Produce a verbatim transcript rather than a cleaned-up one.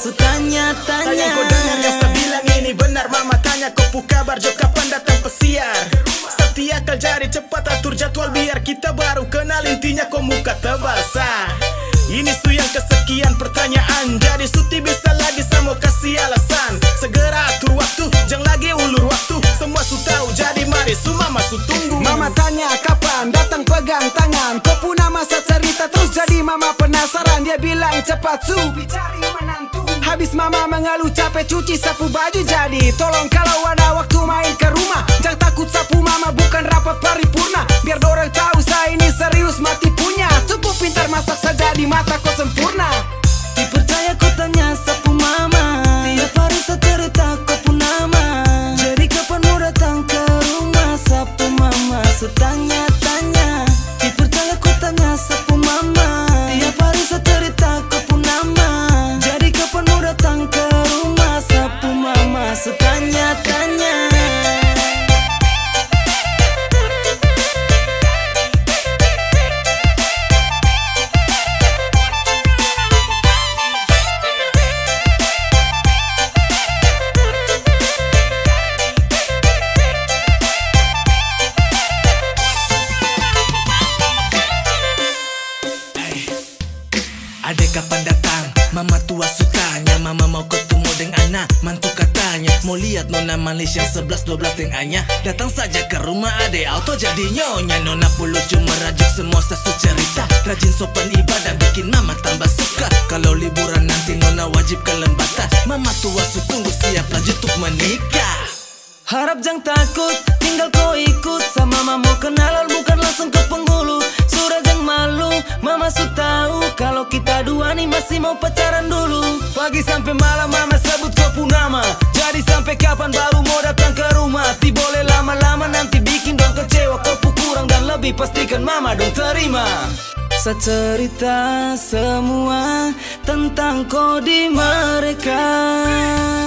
su tanya-tanya. Sayang kau dengar kasa bilang ini benar. Mama tanya kau pu kabar, jok kapan datang pesiar. Setia kal jari cepat atur jadwal biar kita baru kenal. Intinya kau muka tebal sah. Ini su yang kesekian pertanyaan. Jadi suti bisa lagi sama kasih alasan. Segera atur waktu, jangan lagi ulur waktu. Semua su tahu jadi mari su mama su tunggu. Mama tanya kapan datang pegang tangan. Kau pun masa cerita terus jadi mama penasaran. Dia bilang cepat su cari menantu. Habis mama mengeluh capek cuci sapu baju. Jadi tolong kalau ada waktu main ke rumah. Jangan takut sapu mama bukan rapat paripurna. Biar dorang tahu saya ini serius mati punya. Cukup pintar masak saja di mata kau sempurna. Dipercaya kau tanya sapu mama. Tiap hari saya cerita kau pun nama. Jadi kapan mau datang ke rumah sapu mama setanya. Kapan datang? Mama tua su tanya. Mama mau ketemu dengan anak mantu katanya. Mau lihat nona manis yang sebelas dua belas yang anya. Datang saja ke rumah ade auto jadi nyonya. Nona puluh cuma rajuk semua sesu cerita. Rajin sopan ibadah bikin mama tambah suka. Kalau liburan nanti nona wajib ke Lembata. Mama tua su tunggu siap lanjut untuk menikah. Harap jangan takut, tinggal kau ikut. Sama mama mau kenalan bukan langsung ke penghulu. Surah jangan malu, mama su tahu. Kalau kita dua nih masih mau pacaran dulu. Pagi sampai malam mama sebut kau pun nama. Jadi sampai kapan baru mau datang ke rumah? Ti boleh lama-lama nanti bikin dong kecewa. Kau pun kurang dan lebih pastikan mama dong terima. Saya cerita semua tentang kau di mereka.